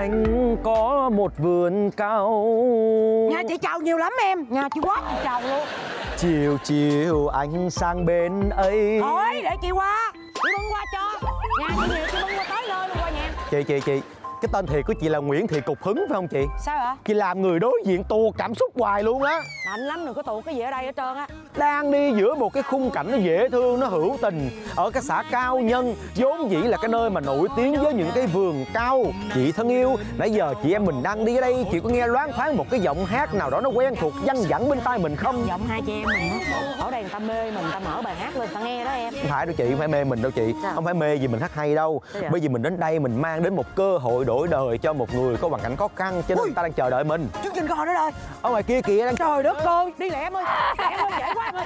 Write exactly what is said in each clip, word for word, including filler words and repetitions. anh có một vườn cao. Nhà chị trầu nhiều lắm em, nhà chị quá chị trầu luôn. Chiều chiều anh sang bên ấy. Thôi để chị qua, chị bưng qua cho. Nhà chị nhiều chị bưng qua tới lên luôn qua nhà. Chị chị chị cái tên thiệt của chị là Nguyễn Thị Cục Hứng phải không chị? Sao hả? Chị làm người đối diện tuột cảm xúc hoài luôn á. Lạnh lắm đừng có tuột cái gì ở đây hết trơn á. Đang đi giữa một cái khung cảnh nó dễ thương, nó hữu tình ở cái xã Cao Nhân, vốn dĩ là cái nơi mà nổi tiếng với những cái vườn cao. Chị thân yêu, nãy giờ chị em mình đang đi ở đây, chị có nghe loáng thoáng một cái giọng hát nào đó nó quen thuộc văng vẳng bên tai mình không? Giọng hai chị em mình á. Ở đây người ta mê mình, người ta mở bài hát lên người ta nghe đó em. Không phải đâu chị, không phải mê mình đâu chị. Sao? Không phải mê vì mình hát hay đâu. Bởi vì mình đến đây mình mang đến một cơ hội đổi đời cho một người có hoàn cảnh khó khăn, cho nên người ta đang chờ đợi mình. Chương trình coi nữa rồi. Ở ngoài kia kìa đang trời đất ơi, đi lẹ em ơi. Lẹ em ơi, dễ quá em ơi.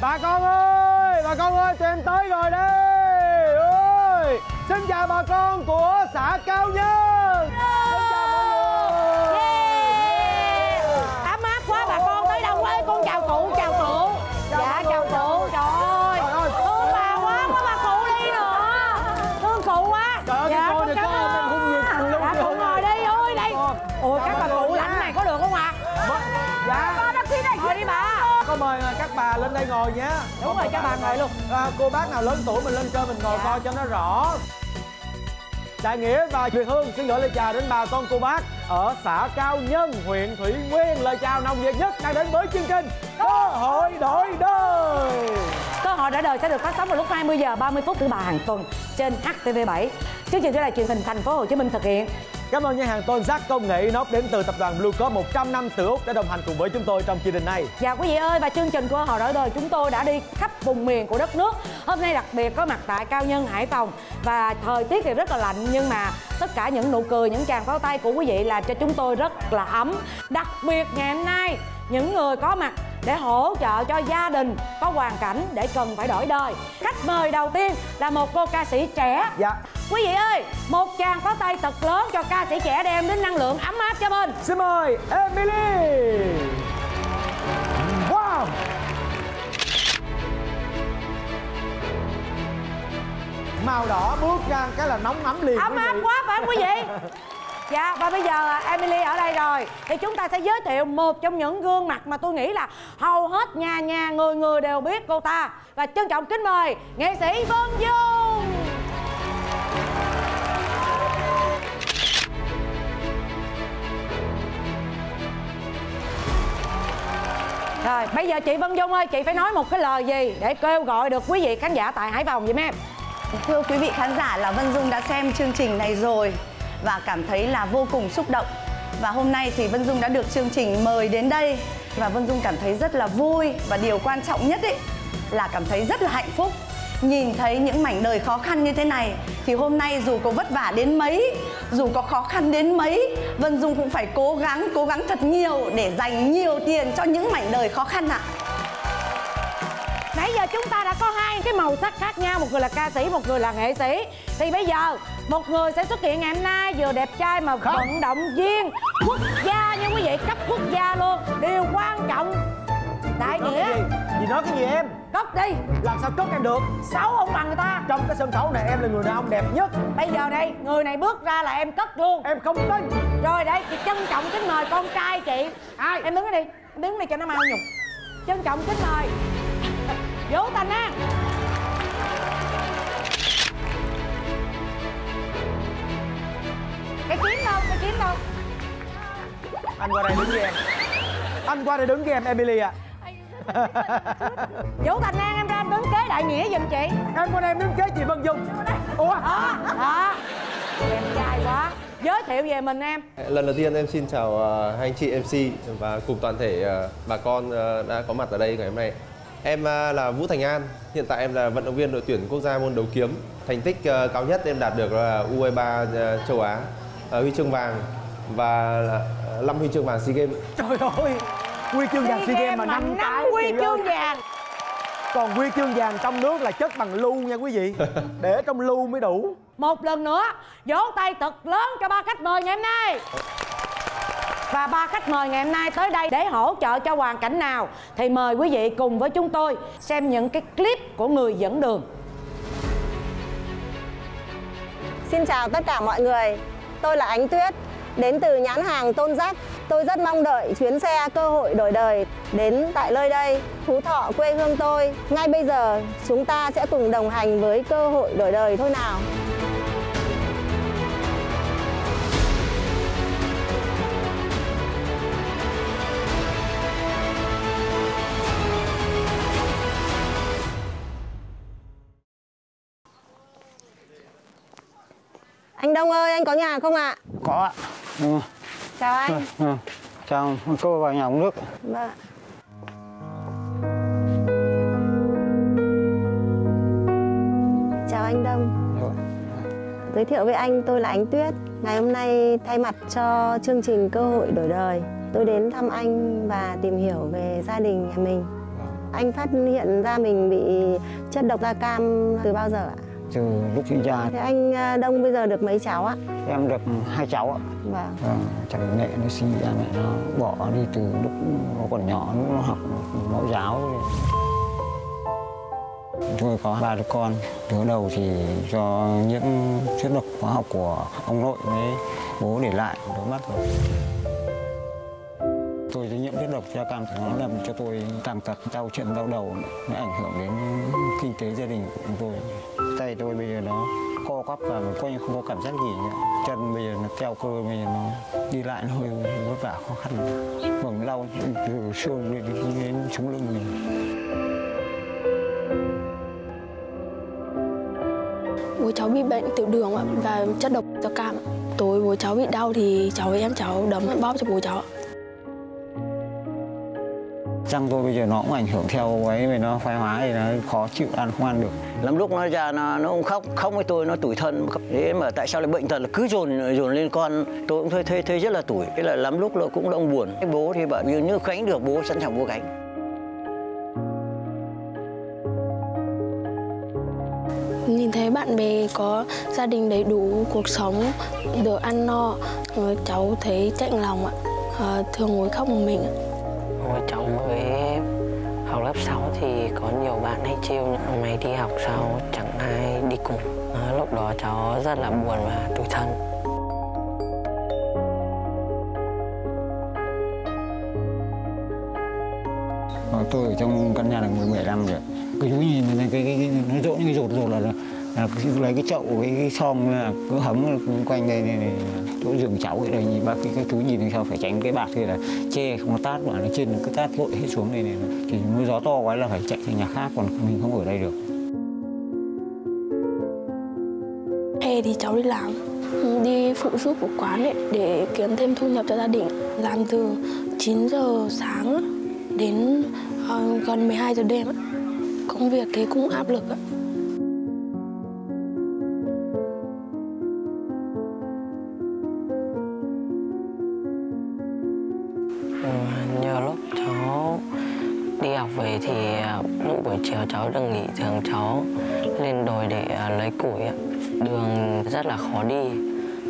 Bà con ơi, bà con ơi, tụi em tới rồi đây. Ôi, xin chào bà con của xã Cao Nhân. Xin chào mọi người. Yeah. Ấm áp quá bà con, tới đâu ơi, con chào cụ, chào cụ. Dạ chào cụ. Trời ơi, thương bà quá, có bà cụ đi nữa. Thương cụ quá. Trời dạ, ơi, cảm ơn. Em không nhiệt tình lắm. Dạ, cụ ngồi đi, ôi đây. Ủa, các bà cụ lạnh này có được không ạ? À? Dạ. Con nó khí này. Ngồi đi bà. Có mời các bà lên đây ngồi nhé. Đúng rồi, cho bà ngồi luôn. À, cô bác nào lớn tuổi mình lên chơi mình ngồi coi cho nó rõ. Đại Nghĩa và Việt Hương xin gửi lời chào đến bà con cô bác ở xã Cao Nhân, huyện Thủy Nguyên. Lời chào nồng nhiệt nhất đang đến với chương trình Cơ Hội Đổi Đời. Cơ Hội Đổi Đời sẽ được phát sóng vào lúc hai mươi giờ ba mươi phút thứ ba hàng tuần trên H T V bảy. Chương trình sẽ là truyền hình Thành phố Hồ Chí Minh thực hiện. Cảm ơn nhà hàng Tôn Zacs công nghệ inox đến từ tập đoàn Bluecorp một trăm năm từ Úc đã đồng hành cùng với chúng tôi trong chương trình này. Dạ quý vị ơi, và chương trình Cơ Hội Đổi Đời chúng tôi đã đi khắp vùng miền của đất nước. Hôm nay đặc biệt có mặt tại Cao Nhân, Hải Phòng. Và thời tiết thì rất là lạnh, nhưng mà tất cả những nụ cười, những tràng pháo tay của quý vị làm cho chúng tôi rất là ấm. Đặc biệt ngày hôm nay, những người có mặt để hỗ trợ cho gia đình có hoàn cảnh để cần phải đổi đời. Khách mời đầu tiên là một cô ca sĩ trẻ. Dạ. Quý vị ơi, một tràng pháo tay thật lớn cho ca sĩ trẻ đem đến năng lượng ấm áp cho mình. Xin mời Emily. Wow. Màu đỏ bước ra cái là nóng ấm liền. Ấm áp quá phải không quý vị? Dạ, và bây giờ Emily ở đây rồi thì chúng ta sẽ giới thiệu một trong những gương mặt mà tôi nghĩ là hầu hết nhà nhà người người đều biết cô ta. Và trân trọng kính mời nghệ sĩ Vân Dung. Rồi, bây giờ chị Vân Dung ơi, chị phải nói một cái lời gì để kêu gọi được quý vị khán giả tại Hải Phòng giùm em. Thưa quý vị khán giả, là Vân Dung đã xem chương trình này rồi và cảm thấy là vô cùng xúc động. Và hôm nay thì Vân Dung đã được chương trình mời đến đây. Và Vân Dung cảm thấy rất là vui. Và điều quan trọng nhất ấy, là cảm thấy rất là hạnh phúc. Nhìn thấy những mảnh đời khó khăn như thế này thì hôm nay dù có vất vả đến mấy, dù có khó khăn đến mấy, Vân Dung cũng phải cố gắng, cố gắng thật nhiều để dành nhiều tiền cho những mảnh đời khó khăn ạ. Nãy giờ chúng ta đã có hai cái màu sắc khác nhau, một người là ca sĩ, một người là nghệ sĩ. Thì bây giờ một người sẽ xuất hiện ngày hôm nay vừa đẹp trai mà không. Vận động viên quốc gia nha quý vị, cấp quốc gia luôn. Điều quan trọng Đại Nghĩa. Gì nói cái gì em? Cất đi. Làm sao cất em được? Xấu không bằng người ta. Trong cái sân khấu này em là người đàn ông đẹp nhất. Bây giờ đây, người này bước ra là em cất luôn. Em không tin. Rồi đây, chị trân trọng kính mời con trai chị. Ai? Em đứng ở đây, em đứng đây cho nó mau nhục. Trân trọng kính mời Vũ Thành An. Cái kiếm đâu, cái kiếm đâu? Anh qua đây đứng với em. Anh qua đây đứng với em Emily ạ. À. Vũ Thành An em ra em đứng kế Đại Nghĩa giùm chị. Em qua đây em đứng kế chị Vân Dung. Ủa? Đó, đó. Em trai quá. Giới thiệu về mình em. Lần đầu tiên em xin chào hai anh chị em xê và cùng toàn thể bà con đã có mặt ở đây ngày hôm nay. Em là Vũ Thành An, hiện tại em là vận động viên đội tuyển quốc gia môn đấu kiếm. Thành tích cao nhất em đạt được là U hai ba châu Á, huy chương vàng và năm huy chương vàng SEA Games. Trời ơi, huy chương vàng SEA Games mà năm cái huy chương vàng. Còn huy chương vàng trong nước là chất bằng lưu nha quý vị. Để trong lưu mới đủ. Một lần nữa, vỗ tay thật lớn cho ba khách mời ngày hôm nay. và ba khách mời ngày hôm nay tới đây để hỗ trợ cho hoàn cảnh nào thì mời quý vị cùng với chúng tôi xem những cái clip của người dẫn đường. Xin chào tất cả mọi người, tôi là Ánh Tuyết, đến từ nhãn hàng Tôn Zacs. Tôi rất mong đợi chuyến xe cơ hội đổi đời đến tại nơi đây, Phú Thọ quê hương tôi. Ngay bây giờ chúng ta sẽ cùng đồng hành với cơ hội đổi đời thôi nào. Anh Đông ơi, anh có nhà không ạ? Có ạ. Ừ. Chào anh. Ừ. Chào cô, vào nhà uống nước. Vâng. Chào anh Đông. Được. Giới thiệu với anh, tôi là Ánh Tuyết. Ngày hôm nay thay mặt cho chương trình Cơ hội đổi đời, tôi đến thăm anh và tìm hiểu về gia đình nhà mình. Được. Anh phát hiện ra mình bị chất độc da cam từ bao giờ ạ? Từ lúc sinh ra. Thế anh Đông bây giờ được mấy cháu ạ? Em được hai cháu ạ. Vâng. Vâng, cháu mẹ nó sinh ra mẹ nó bỏ đi từ lúc nó còn nhỏ, lúc nó học mẫu giáo. Tôi có ba đứa con, đứa đầu thì do nhiễm chất độc hóa học của ông nội với bố để lại, đứa mất rồi. Tôi nhiễm chất độc da cam nó làm cho tôi tàn tật, đau chân đau đầu, nó ảnh hưởng đến kinh tế gia đình của chúng tôi. Tay tôi bây giờ nó co quắp và coi như không có cảm giác gì nữa. Chân bây giờ nó teo cơ, bây giờ nó đi lại nó hơi vất vả khó khăn. Vòng đau từ xương lên đến sống lưng mình. Bố cháu bị bệnh tiểu đường và chất độc da cam. Tối bố cháu bị đau thì cháu em cháu đấm bóp cho bố cháu. Răng tôi bây giờ nó cũng ảnh hưởng theo ấy, vì nó thoái hóa thì nó khó chịu, ăn không ăn được. Lắm lúc nó ra nó nó không khóc, khóc với tôi nó tủi thân. Thế mà tại sao lại bệnh tật là cứ dồn dồn lên con, tôi cũng thấy thấy, thấy rất là tủi. Thế là lắm lúc nó cũng đông buồn. Bố thì bảo như như gánh được, bố sẵn sàng bố gánh. Nhìn thấy bạn bè có gia đình đầy đủ, cuộc sống được ăn no, cháu thấy chạnh lòng ạ, thường ngồi khóc một mình. Hồi cháu mới học lớp sáu thì có nhiều bạn hay trêu mày đi học sao chẳng ai đi cùng. Lúc đó cháu rất là buồn và tủi thân. Tôi ở trong căn nhà được mười bảy năm rồi. Cái chú nhìn này, cái, cái, cái, nó rộn như cái rột rột là, là lấy cái chậu, cái, cái xong là cứ hấm quanh đây này, này. Chỗ giường cháu ở đây nhìn bác, cái, cái chú nhìn làm sao phải tránh cái bạc thì là che không có tát, mà nó trên nó cứ tát vội hết xuống đây này, này. Thì mưa gió to quá là phải chạy sang nhà khác, còn mình không ở đây được. Hè thì cháu đi làm, đi phụ giúp của quán ấy, để kiếm thêm thu nhập cho gia đình. Làm từ chín giờ sáng đến uh, gần mười hai giờ đêm. Công việc thế cũng áp lực ạ. Ừ, nhờ lúc cháu đi học về thì lúc buổi chiều cháu được nghỉ, thường cháu lên đồi để lấy củi ạ. Đường rất là khó đi,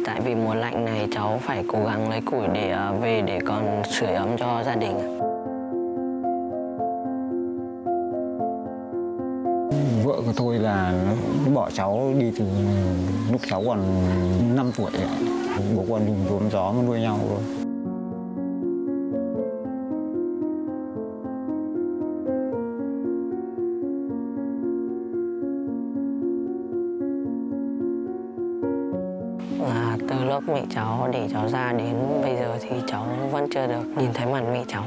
tại vì mùa lạnh này cháu phải cố gắng lấy củi để về để còn sưởi ấm cho gia đình ạ. Vợ của tôi là nó bỏ cháu đi từ lúc cháu còn năm tuổi. Bố con dùng đốm gió mà nuôi nhau rồi. À, từ lúc mẹ cháu để cháu ra đến bây giờ thì cháu vẫn chưa được nhìn thấy mặt mẹ cháu.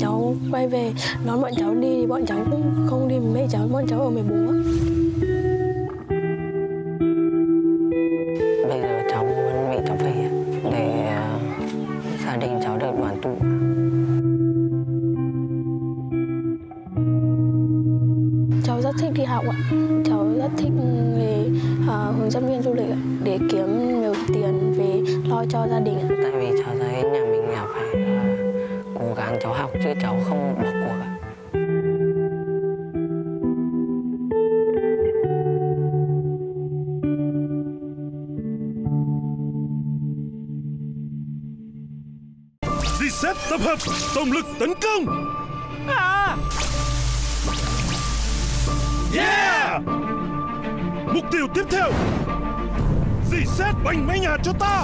Cháu quay về đón bọn cháu đi thì bọn cháu cũng không đi với mẹ cháu, bọn cháu ở với bố. Bây giờ cháu muốn mẹ cháu về để gia đình cháu được đoàn tụ. Cháu rất thích đi học ạ, cháu rất thích về uh, hướng dẫn viên du lịch ạ, để kiếm nhiều tiền về lo cho gia đình ạ. Tại vì cháu thấy nhà mình nhà phải cố gắng cháu học chứ cháu không bỏ cuộc ạ. Di xếp tập hợp tổng lực tấn công. À. Yeah! Mục tiêu tiếp theo, dì xét bành mấy nhà cho ta.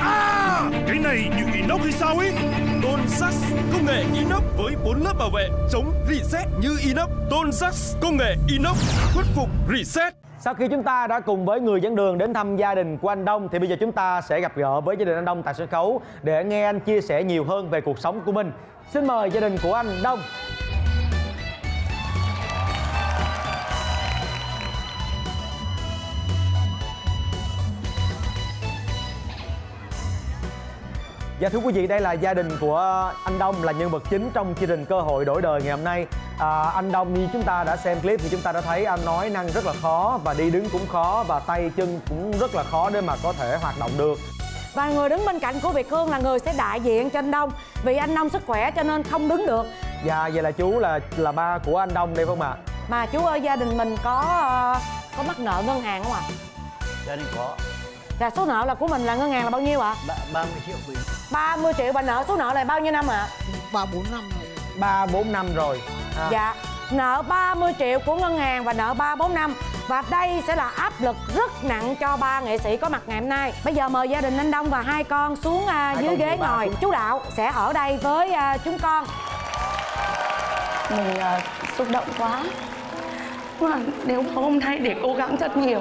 À! Cái này như inox hay sao ấy? Tôn Zacs công nghệ inox với bốn lớp bảo vệ chống reset như inox. Tôn Zacs công nghệ inox khuất phục reset. Sau khi chúng ta đã cùng với người dẫn đường đến thăm gia đình của anh Đông thì bây giờ chúng ta sẽ gặp gỡ với gia đình anh Đông tại sân khấu để nghe anh chia sẻ nhiều hơn về cuộc sống của mình. Xin mời gia đình của anh Đông. Dạ thưa quý vị, đây là gia đình của anh Đông, là nhân vật chính trong chương trình Cơ Hội Đổi Đời ngày hôm nay. À, anh Đông như chúng ta đã xem clip thì chúng ta đã thấy anh nói năng rất là khó và đi đứng cũng khó và tay chân cũng rất là khó để mà có thể hoạt động được. Và người đứng bên cạnh của Việt Hương là người sẽ đại diện cho anh Đông, vì anh Đông sức khỏe cho nên không đứng được. Dạ vậy là chú là là ba của anh Đông đây phải không ạ? À? Mà chú ơi, gia đình mình có có mắc nợ ngân hàng không ạ? À? Gia đình có. Là số nợ là của mình là ngân hàng là bao nhiêu ạ? À? ba mươi triệu. ba mươi triệu bà nợ số nợ là bao nhiêu năm ạ? À? ba bốn năm rồi. ba bốn năm rồi. À. Dạ, nợ ba mươi triệu của ngân hàng và nợ ba bốn năm. Và đây sẽ là áp lực rất nặng cho ba nghệ sĩ có mặt ngày hôm nay. Bây giờ mời gia đình anh Đông và hai con xuống uh, hai dưới con ghế ngồi cũng... Chú Đạo sẽ ở đây với uh, chúng con. Mình uh, xúc động quá. Mà nếu mà hôm nay để cố gắng thật nhiều.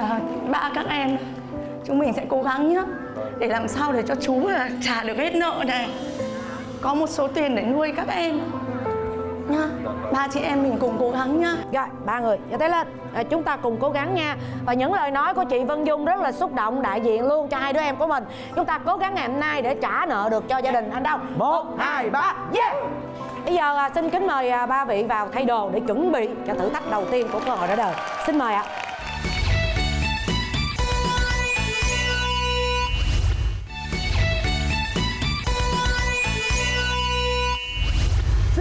À, ba các em, chúng mình sẽ cố gắng nhé, để làm sao để cho chú là trả được hết nợ này, có một số tiền để nuôi các em nha. Ba chị em mình cùng cố gắng nhá. Rồi, ba người giơ tay lên. Rồi, chúng ta cùng cố gắng nha. Và những lời nói của chị Vân Dung rất là xúc động, đại diện luôn cho hai đứa em của mình. Chúng ta cố gắng ngày hôm nay để trả nợ được cho gia đình anh Đông. Một, hai, ba, yeah! Bây giờ xin kính mời ba vị vào thay đồ để chuẩn bị cho thử thách đầu tiên của Cơ Hội Đổi Đời. Xin mời ạ.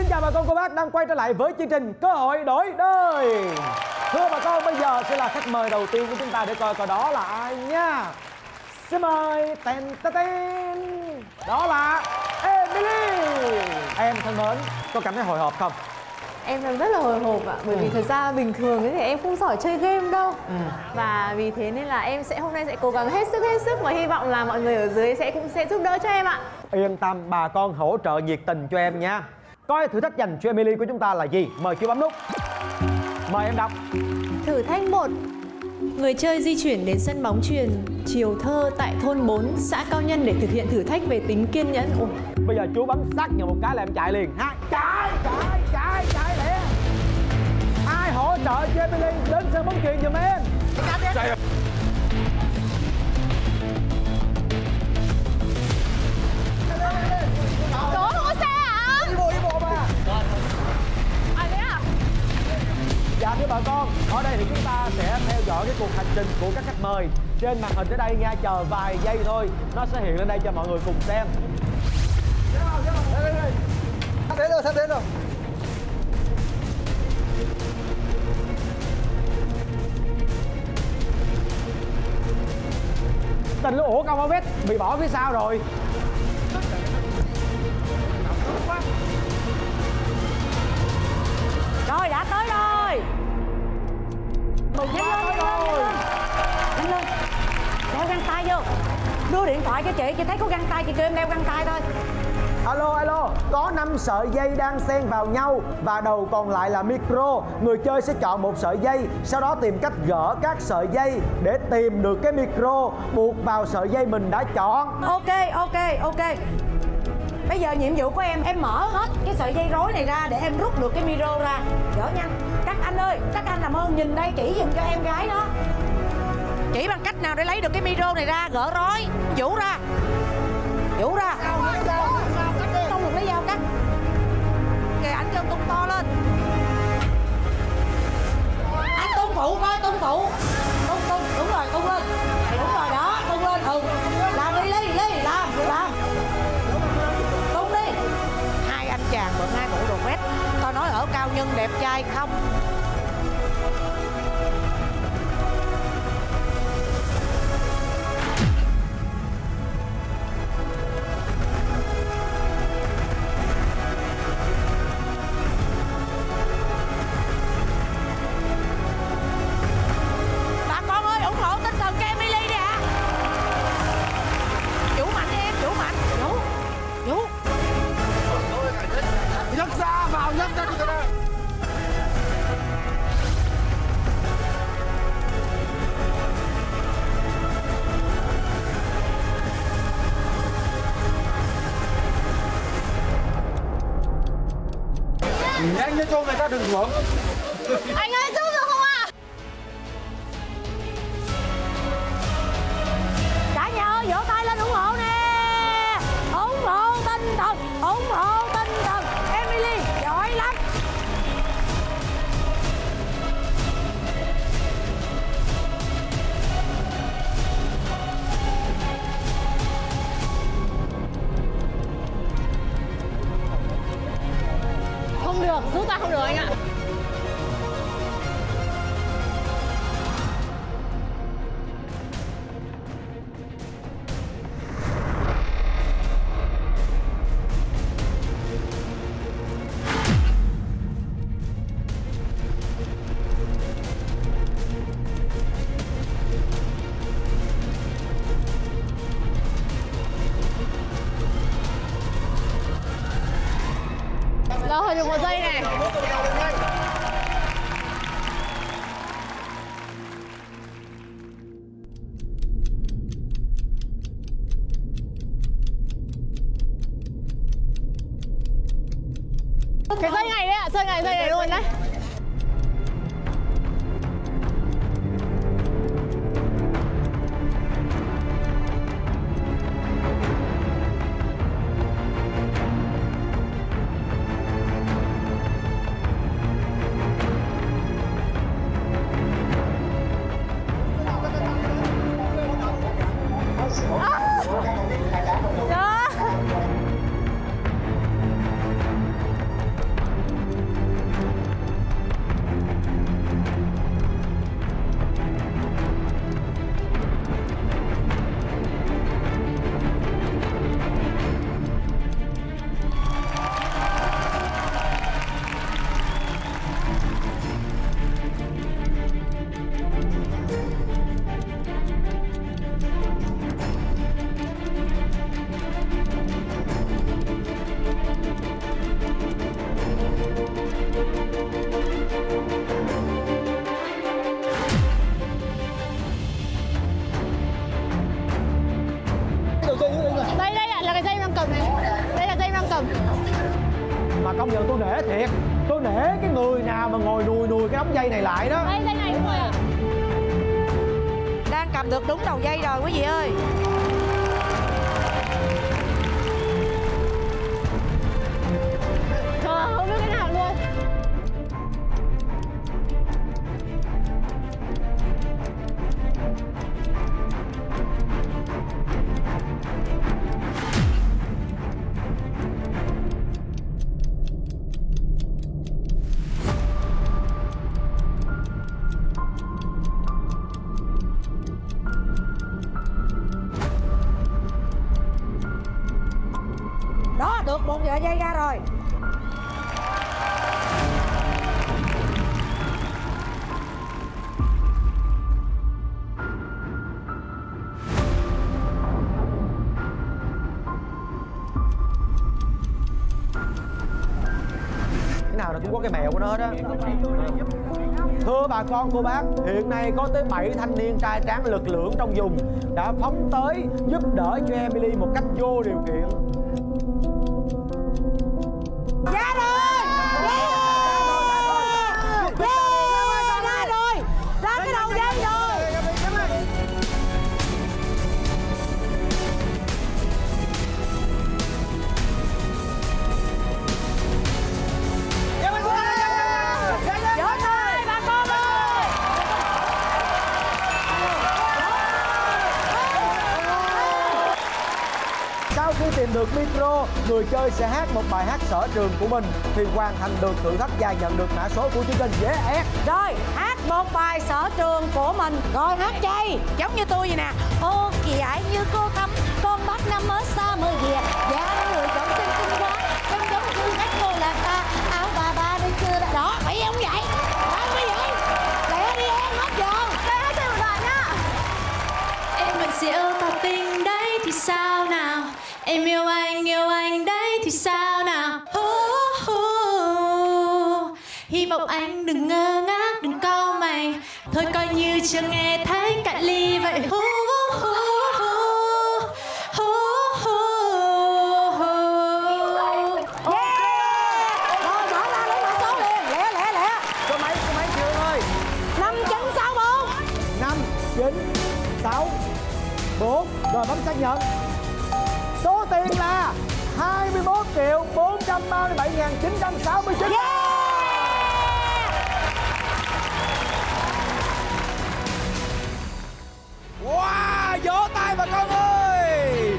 Chào bà con, cô bác đang quay trở lại với chương trình Cơ Hội Đổi Đời. Thưa bà con, bây giờ sẽ là khách mời đầu tiên của chúng ta để coi coi đó là ai nha. Xin mời, tên tên tên. Đó là Emily. Em thân mến, có cảm thấy hồi hộp không? Em đang rất là hồi hộp ạ, bởi ừ. vì thật ra bình thường thì em không giỏi chơi game đâu. ừ. Và vì thế nên là em sẽ hôm nay sẽ cố gắng hết sức hết sức và hy vọng là mọi người ở dưới sẽ cũng sẽ giúp đỡ cho em ạ. Yên tâm, bà con hỗ trợ nhiệt tình cho em nha. Coi thử thách dành cho Emily của chúng ta là gì? Mời chú bấm nút. Mời em đọc. Thử thách một. Người chơi di chuyển đến sân bóng chuyền Chiều Thơ tại thôn bốn, xã Cao Nhân để thực hiện thử thách về tính kiên nhẫn. Ủa? Bây giờ chú bấm xác nhận một cái là em chạy liền ha. Chạy, chạy, chạy, chạy lẹ. Ai hỗ trợ cho Emily đến sân bóng chuyền giùm em. Chạy. Dạ thưa bà con, ở đây thì chúng ta sẽ theo dõi cái cuộc hành trình của các khách mời. Trên màn hình ở đây nha, chờ vài giây thôi, nó sẽ hiện lên đây cho mọi người cùng xem. Sắp đến rồi, sắp đến rồi. Tình lũ ủa con không biết, bị bỏ phía sau rồi. Rồi, đã tới rồi. Nhanh lên, nhanh lên, nhanh lên. Đeo găng tay vô. Đưa điện thoại cho chị, chị thấy có găng tay, chị kêu em đeo găng tay thôi. Alo, alo. Có năm sợi dây đang xen vào nhau và đầu còn lại là micro. Người chơi sẽ chọn một sợi dây, sau đó tìm cách gỡ các sợi dây để tìm được cái micro buộc vào sợi dây mình đã chọn. Ok, ok, ok. Bây giờ nhiệm vụ của em, em mở hết cái sợi dây rối này ra để em rút được cái micro ra. Gỡ nhanh. Các anh ơi, các anh làm ơn nhìn đây, chỉ dùm cho em gái đó. Chỉ bằng cách nào để lấy được cái micro này ra, gỡ rối. Vũ ra. Vũ ra. Không được lấy dao cắt. Kìa, anh kêu tung to lên. Anh tung phụ coi, tung phụ. Tung, tung, đúng rồi, tung lên. Đúng rồi đó, tung lên, ừ. Làm đi, đi, đi, làm, làm. Tung đi. Hai anh chàng mượn hai bộ đồ vest. Nói ở Cao Nhân đẹp trai không? thế cho người ta đừng xuống. Anh ơi giúp được không ạ? À? Cả nhà ơi vỗ tay lên ủng hộ nè, ủng hộ tinh thần, ủng hộ tinh thần. Emily giỏi lắm. Không được, giúp ta không được anh ạ. Rồi, được một giây này. Cái dây này đấy ạ, à? Dây này, dây này luôn đấy. Có cái mèo của nó đó. Thưa bà con cô bác, hiện nay có tới bảy thanh niên trai tráng lực lượng trong vùng đã phóng tới giúp đỡ cho Emily một cách vô điều kiện. Dạ rồi, yeah, yeah, ra rồi, ra cái đầu dây rồi. Khi tìm được micro, người chơi sẽ hát một bài hát sở trường của mình. Thì hoàn thành được thử thách và nhận được mã số của chương trình dễ ép. Rồi, hát một bài sở trường của mình. Rồi, hát chay, giống như tôi vậy nè. Ô kìa ai như cô thắm, con bắt năm ở xa mơ kìa. Dạ, người chọn xinh xinh quá, em giống như cách cô là ta. Áo bà ba đi chưa đã đó, phải không vậy? Phải không vậy? Để đi em hết rồi. Để hát thêm một đoạn nha. Em vẫn siêu tỏ tình đấy thì sao nào? Em yêu anh, yêu anh đấy thì sao nào? Oh, oh, oh. Hy vọng anh đừng ngơ ngác, đừng cau mày. Thôi coi như chưa nghe thấy cạn ly vậy. Oh, oh, oh, oh. Oh, oh, oh. Yeah! Rồi, bỏ ra lấy mã số liền. sáu bốn. Rồi bấm xác nhận. Số tiền là hai mươi mốt triệu bốn trăm ba mươi bảy nghìn chín trăm sáu mươi chín. Wow, vỗ tay bà con ơi.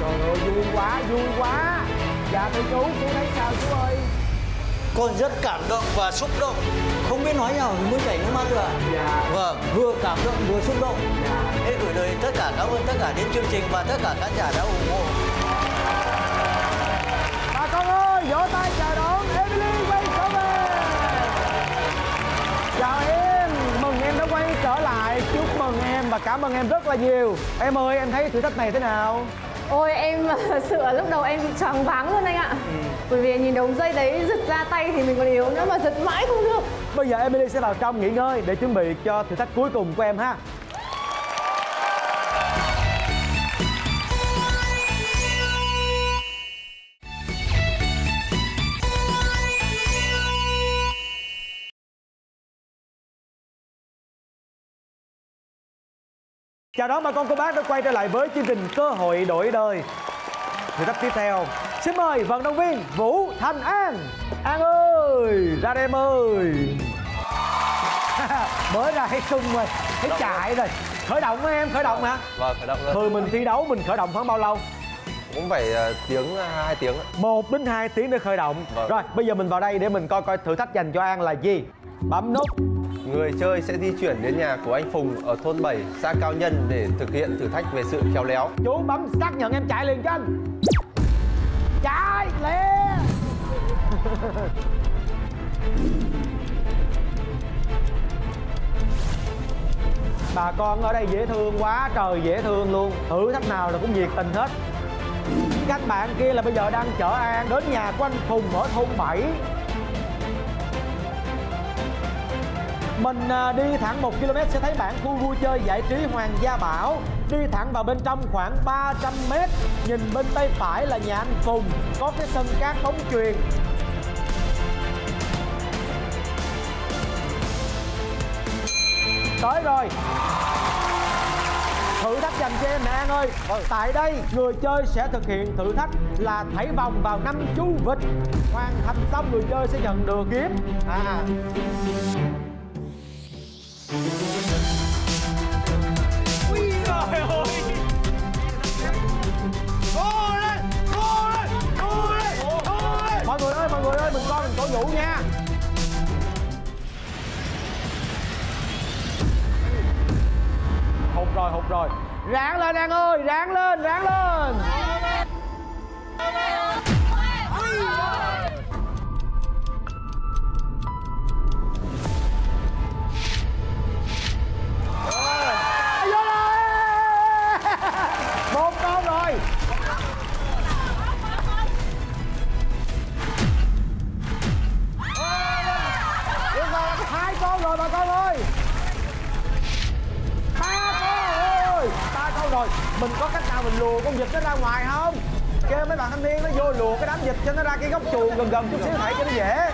Trời ơi, vui quá, vui quá. Dạ thưa chú, chú thấy sao chú ơi? Con rất cảm động và xúc động, không biết nói nào mới chảy nước mắt được. Dạ. Vâng, vừa cảm động vừa xúc động. Dạ. Thế gửi lời tất cả cảm ơn tất cả đến chương trình và tất cả khán giả đã ủng hộ. Bà con ơi, vỗ tay chào đón Emily quay trở về. Chào em, mừng em đã quay trở lại, chúc mừng em và cảm ơn em rất là nhiều. Em ơi, em thấy thử thách này thế nào? Ôi em thật sự lúc đầu em bị choáng váng luôn anh ạ. Ừ. Bởi vì nhìn đống dây đấy giật ra tay thì mình còn yếu nữa mà giật mãi không được. Bây giờ Emily sẽ vào trong nghỉ ngơi để chuẩn bị cho thử thách cuối cùng của em ha. Chào đón bà con cô bác đã quay trở lại với chương trình Cơ Hội Đổi Đời. Thử thách tiếp theo, xin mời vận động viên Vũ Thành An. An ơi, ra đây em ơi. Mới ra thấy sung rồi, thấy động chạy rồi. rồi. Khởi động hả em, khởi động hả? Vâng, khởi động rồi. Thường mình thi đấu mình khởi động khoảng bao lâu? Cũng phải uh, tiếng hai tiếng. Một đến hai tiếng để khởi động. Vâng. Rồi, bây giờ mình vào đây để mình coi coi thử thách dành cho An là gì. Bấm nút. Người chơi sẽ di chuyển đến nhà của anh Phùng ở thôn bảy, xã Cao Nhân để thực hiện thử thách về sự khéo léo. Chú bấm xác nhận em chạy liền cho anh. Chạy liền. Bà con ở đây dễ thương quá trời dễ thương luôn. Thử thách nào là cũng nhiệt tình hết. Các bạn kia là bây giờ đang chở An đến nhà của anh Phùng ở thôn bảy. Mình đi thẳng một ki lô mét sẽ thấy bản khu vui chơi giải trí Hoàng Gia Bảo. Đi thẳng vào bên trong khoảng ba trăm mét, nhìn bên tay phải là nhà anh Phùng, có cái sân cát bóng chuyền. Tới rồi. Thử thách dành cho em nè An ơi. Tại đây người chơi sẽ thực hiện thử thách là thảy vòng vào năm chú vịt. Hoàn thành xong người chơi sẽ nhận được kiếm. À, ui trời ơi. Thôi lên, thôi lên, thôi lên, thôi lên. Mọi người ơi, mọi người ơi, mình coi mình cổ vũ nha. Hụt rồi, hụt rồi. Ráng lên An ơi, ráng lên, ráng lên. Mình có cách nào mình lùa con vịt nó ra ngoài không? Kêu mấy bạn thanh niên nó vô lùa cái đám vịt cho nó ra cái góc chuồng gần gần chút xíu lại cho nó dễ.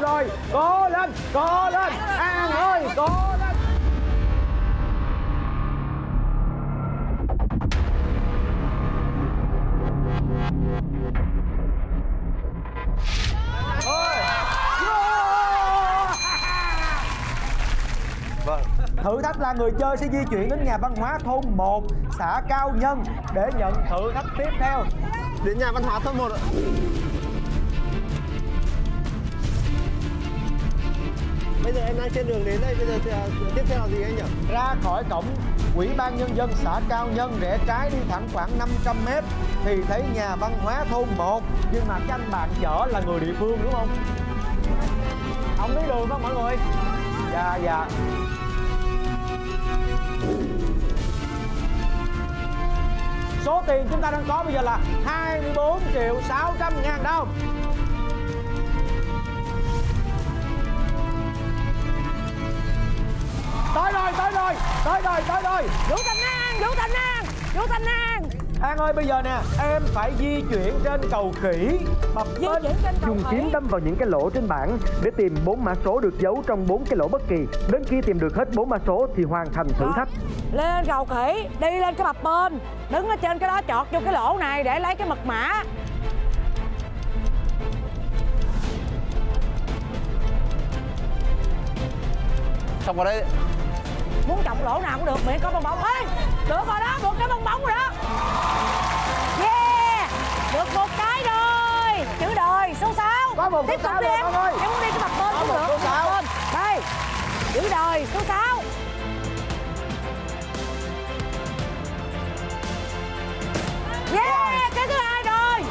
Rồi, cố lên, cố lên, An ơi, cố lên. Vâng. Thử thách là người chơi sẽ di chuyển đến nhà văn hóa thôn một, xã Cao Nhân để nhận thử thách tiếp theo. Đến nhà văn hóa thôn một ạ. Bây giờ em đang trên đường đến đây, bây giờ tiếp theo là gì anh nhỉ? Ra khỏi cổng Ủy ban Nhân dân xã Cao Nhân, rẽ trái đi thẳng khoảng năm trăm mét thì thấy nhà văn hóa thôn một. Nhưng mà các anh bạn chở là người địa phương đúng không? Ông biết đường không mọi người? Dạ dạ. Số tiền chúng ta đang có bây giờ là hai mươi bốn triệu sáu trăm ngàn đồng. Tới rồi, tới rồi, tới rồi, tới rồi. Vũ Thành An, Vũ Thành An, Vũ Thành An. An ơi, bây giờ nè, em phải di chuyển trên cầu khỉ, bập bênh, dùng kiếm đâm vào những cái lỗ trên bảng để tìm bốn mã số được giấu trong bốn cái lỗ bất kỳ. Đến khi tìm được hết bốn mã số thì hoàn thành thử thách. Lên cầu khỉ, đi lên cái bập bênh, đứng ở trên cái đó chọt vô cái lỗ này để lấy cái mật mã. Xong rồi đấy. Muốn chọc lỗ nào cũng được, miễn có bong bóng. Ê, được rồi đó, một cái bong bóng rồi đó. Yeah, được một cái rồi. Chữ đời, số sáu. Có một tiếp tục đi em, em muốn đi cái mặt bên cũng được. Số sáu. Đây, chữ đời, số sáu. Yeah, cái thứ hai rồi.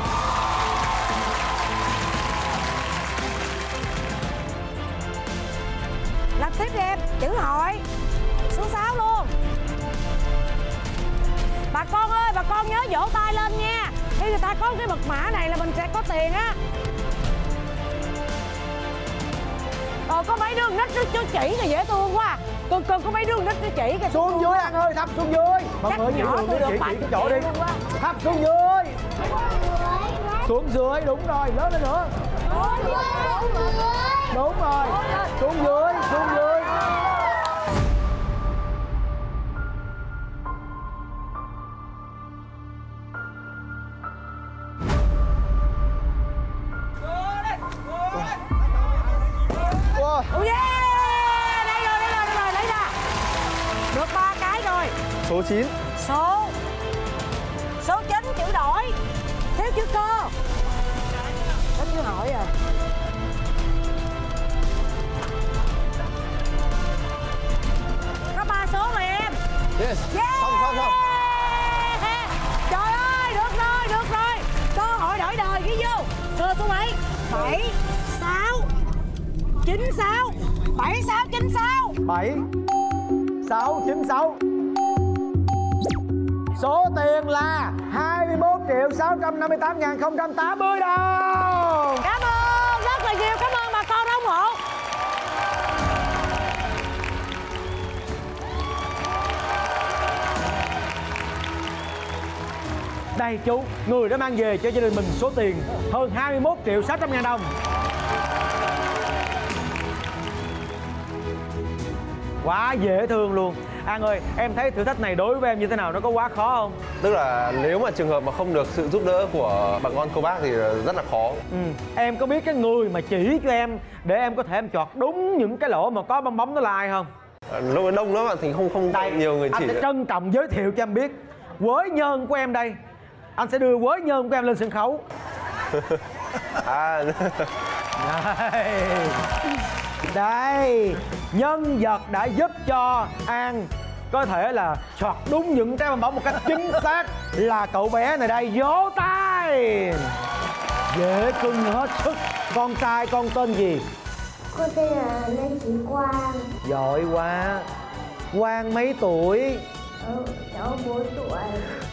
Làm tiếp đi em, chữ hỏi. Số sáu luôn. Bà con ơi, bà con nhớ vỗ tay lên nha. Khi người ta có cái mật mã này là mình sẽ có tiền á. Ờ, có mấy đứa nít nó chỉ kìa, dễ thương quá. Còn còn có mấy đứa nít nó chỉ kìa. Xuống dưới anh ơi, thấp xuống dưới. Mà mới nhỏ tôi được bạn chỗ đi. Thấp xuống dưới. Xuống dưới, đúng rồi, lớn lên nữa. Đúng rồi, xuống dưới, xuống dưới. Oh yeah! Đây rồi, đây rồi, đây rồi, lấy ra. Được ba cái rồi. Số chín. Số Số chín chữ đổi. Thiếu chữ cơ. Đánh chữ hỏi à. Có ba số mà em. Yes. Yeah. Không, không, không. Trời ơi, được rồi, được rồi. Cơ hội đổi đời ghi vô. Cơ số mấy? Bảy. Chín sáu bảy sáu chín sáu bảy sáu chín sáu. Số tiền là hai mươi bốn triệu sáu trăm năm mươi tám ngàn không trăm tám mươi đồng. Cảm ơn rất là nhiều, cảm ơn bà con đã ủng hộ. Đây chú, người đã mang về cho gia đình mình số tiền hơn hai mươi mốt triệu sáu trăm ngàn đồng. Quá dễ thương luôn. An ơi, em thấy thử thách này đối với em như thế nào, nó có quá khó không? Tức là nếu mà trường hợp mà không được sự giúp đỡ của bà con cô bác thì rất là khó. Ừ. Em có biết cái người mà chỉ cho em để em có thể em chọt đúng những cái lỗ mà có bong bóng nó là ai không? Lúc đó đông lắm bạn thì không không đây, nhiều người chỉ. Anh sẽ trân trọng giới thiệu cho em biết. Quế nhân của em đây. Anh sẽ đưa quế nhân của em lên sân khấu. À. Đây. Đây, nhân vật đã giúp cho An có thể là chọt đúng những trái bóng một cách chính xác là cậu bé này đây. Vỗ tay. Dễ cưng hết sức. Con trai con tên gì? Con tên là Lê Chí Quang. Giỏi quá. Quang mấy tuổi? Ừ, cháu bốn tuổi.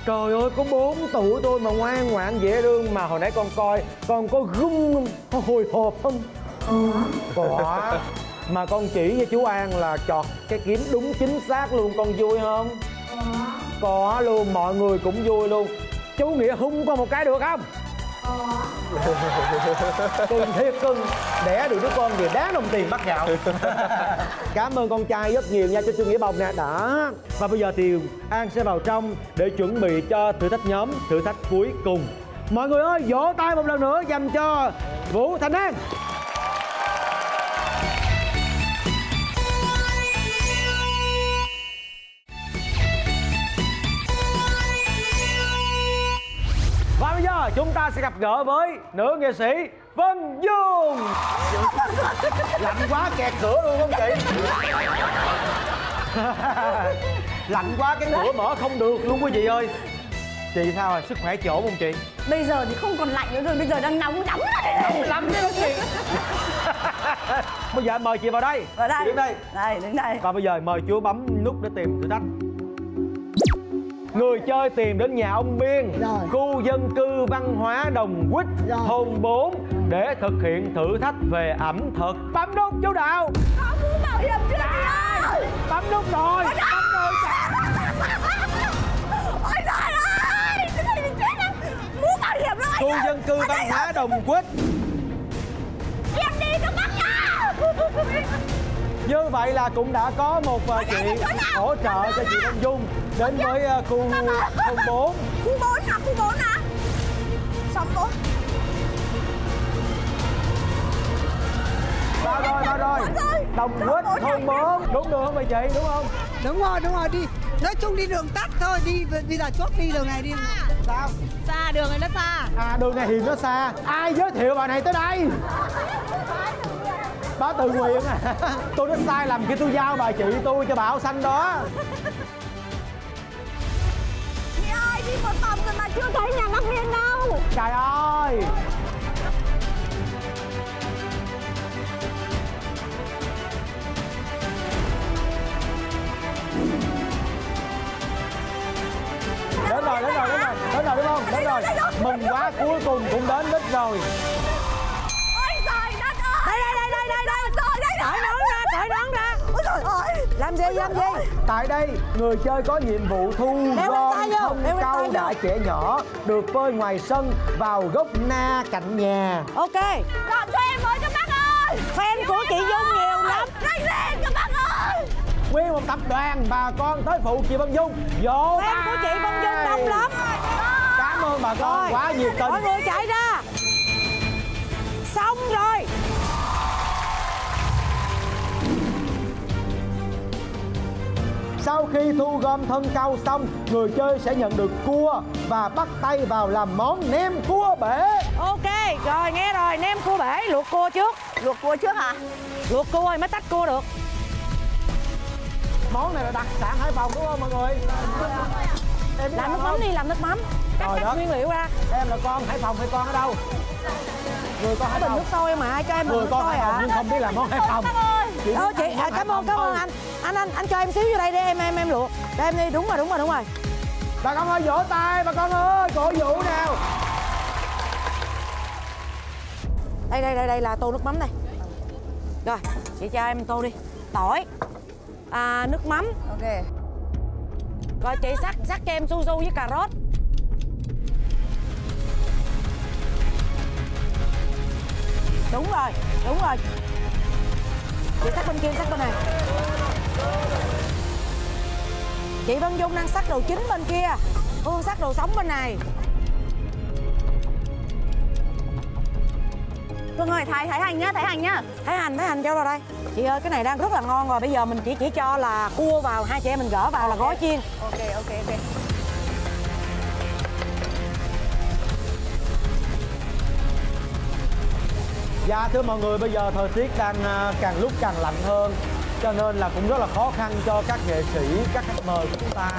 Trời ơi, có bốn tuổi thôi mà ngoan ngoãn dễ thương. Mà hồi nãy con coi, con có rung không? Có hồi hộp không? Ừ. Có. Mà con chỉ với chú An là chọt cái kiếm đúng chính xác luôn, con vui không? Có. Có luôn, mọi người cũng vui luôn. Chú Nghĩa hung con một cái được không? Có. Cưng thiệt cưng, đẻ được đứa con thì đá đồng tiền bắt gạo. Cảm ơn con trai rất nhiều nha, cho chú Nghĩa bồng nè, đã. Và bây giờ thì An sẽ vào trong để chuẩn bị cho thử thách nhóm, thử thách cuối cùng. Mọi người ơi, vỗ tay một lần nữa dành cho Vũ Thành An. Chúng ta sẽ gặp gỡ với nữ nghệ sĩ Vân Dung. Lạnh quá kẹt cửa luôn không chị? Lạnh quá cái cửa mở không được luôn quý vị ơi. Chị sao rồi, sức khỏe chỗ không chị? Bây giờ thì không còn lạnh nữa rồi, bây giờ đang nóng lắm. Nóng lắm chứ chị. Bây giờ mời chị vào đây. Vào đây. Đứng đây. Đây, đứng đây. Và bây giờ mời chú bấm nút để tìm thử thách. Người chơi tìm đến nhà ông Biên, rồi. Khu dân cư văn hóa Đồng Quýt, rồi. Thôn bốn để thực hiện thử thách về ẩm thực. Bấm nút chú Đạo. Không muốn bảo hiểm chưa chị ơi. Bấm nút rồi. Bấm rồi. Ôi trời ơi, cái này mình chết á. Muốn bảo hiểm nữa. Khu dân cư văn hóa Đồng Quýt. Em đi cho bắt nha. Như vậy là cũng đã có một chị hỗ trợ cho chị Vân Dung đến với khu thôn bốn. Khu bốn hả? Khu bốn hả? Xóm bốn. Đó rồi, đó rồi. Đồng Quýt thôn bốn. Đúng đường không vậy chị? Đúng không? Đúng rồi, đúng rồi. Đi. Nói chung đi đường tắt thôi. Đi bây giờ chốt đi đường này đi. Sao? Xa, đường này nó xa. À, đường này thì nó xa. Ai giới thiệu bà này tới đây? Bà tự nguyện à. Tôi nói sai lầm khi tôi giao bà chị tôi cho bà áo xanh đó. Chị ơi, đi một vòng rồi mà chưa thấy nhà Ngọc Liên đâu. Trời ơi. Đến rồi, đến rồi, đến rồi. Đến rồi đúng không? Đến rồi. Mừng quá, cuối cùng cũng đến đích rồi. Làm gì làm gì? Tại đây người chơi có nhiệm vụ thu gom thông câu đã trẻ nhỏ được bơi ngoài sân vào gốc na cạnh nhà. Ok. Chọn cho em với các bác ơi. Fan của chị Dung nhiều lắm. Nhanh lên các bác ơi. Nguyên một tập đoàn bà con tới phụ chị Vân Dung. Vô. Fan của chị Vân Dung đông lắm. Cảm ơn bà con quá nhiệt tình. Mọi người chạy ra. Xong rồi. Sau khi thu gom thân cau xong, người chơi sẽ nhận được cua và bắt tay vào làm món nem cua bể. Ok, rồi nghe rồi, nem cua bể, luộc cua trước. Luộc cua trước hả? Luộc cua rồi mới tách cua được. Món này là đặc sản Hải Phòng đúng không mọi người? Em làm nước mắm đi, làm nước mắm. Cắt các nguyên liệu ra. Em là con Hải Phòng hay con ở đâu? Người con Hải Phòng. Bình nước sôi mà, ai cho em nước sôi hả? Nhưng không biết làm món Hải Phòng. Chị Ôi, chị, à, cảm ơn, cảm ơn anh. Anh, anh, anh cho em xíu vô đây để em, em, em luộc. Để em đi, đúng rồi, đúng rồi, đúng rồi. Bà con ơi, vỗ tay, bà con ơi, cổ vũ nào. Đây, đây, đây, đây là tô nước mắm đây. Rồi, chị cho em tô đi. Tỏi, à, nước mắm. Ok. Rồi chị sắc, sắc cho em su su với cà rốt. Đúng rồi, đúng rồi. Chị sắc bên kia, sắc bên này. Chị Vân Dung đang sắc đồ chín bên kia, Hương sắc đồ sống bên này. Vâng ơi, thái thái hành nhá, thái hành nhá. Thái hành, thái hành cho vào đây. Chị ơi, cái này đang rất là ngon rồi. Bây giờ mình chỉ chỉ cho là cua vào, hai chị em mình gỡ vào là gói chiên. Ok, ok, ok. Dạ thưa mọi người, bây giờ thời tiết đang càng lúc càng lạnh hơn, cho nên là cũng rất là khó khăn cho các nghệ sĩ, các khách mời của chúng ta.